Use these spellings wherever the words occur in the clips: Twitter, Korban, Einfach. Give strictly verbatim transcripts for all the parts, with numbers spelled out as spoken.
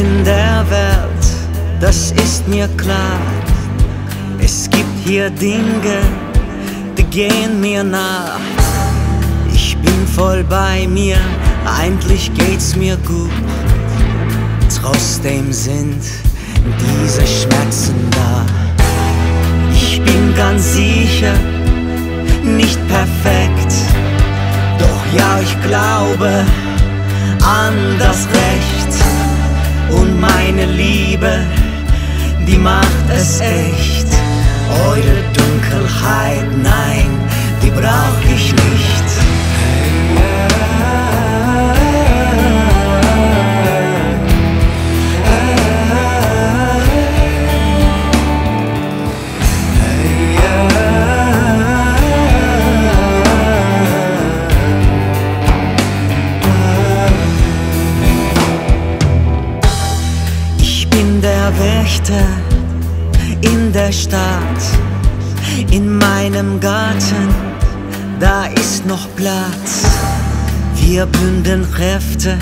in der Welt, das ist mir klar. Es gibt hier Dinge, die gehen mir nach. Ich bin voll bei mir, eigentlich geht's mir gut. Trotzdem sind diese Schmerzen da. Ich bin ganz sicher, nicht perfekt. Doch ja, ich glaube an das Recht. Und meine Liebe, die macht es echt. Eure Dunkelheit, nein, die brauch ich nicht. Wächter in der Stadt, in meinem Garten, da ist noch Platz. Wir bünden Kräfte,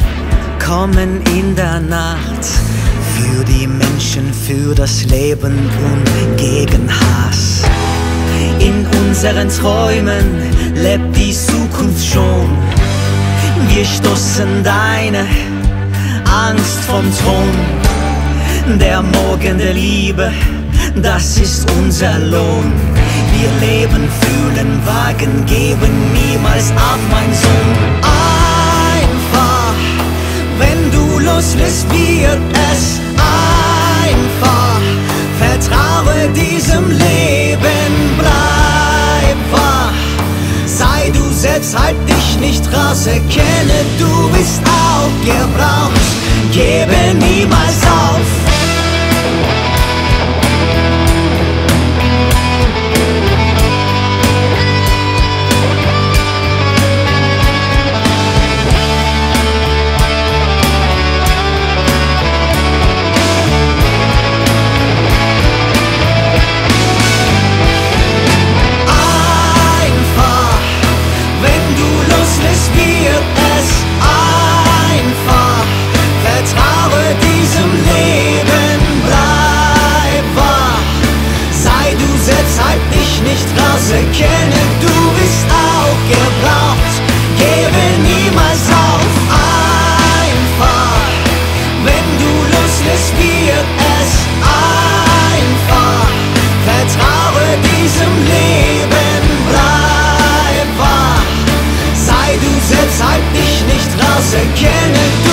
kommen in der Nacht. Für die Menschen, für das Leben und gegen Hass. In unseren Träumen lebt die Zukunft schon. Wir stoßen deine Angst vom Thron. Der Morgen der Liebe, das ist unser Lohn. Wir leben, fühlen, wagen, geben niemals ab, mein Sohn. Einfach, wenn du loslässt, wird es einfach. Vertraue diesem Leben, bleib wach. Sei du selbst, halt dich nicht raus, erkenne, du bist auch gebraucht. Gebe niemals auf. Erkenne, du bist auch gebraucht, gebe niemals auf. Einfach, wenn du loslässt, wird es einfach. Vertraue diesem Leben, bleib wach. Sei du selbst, halt dich nicht raus, erkenne du.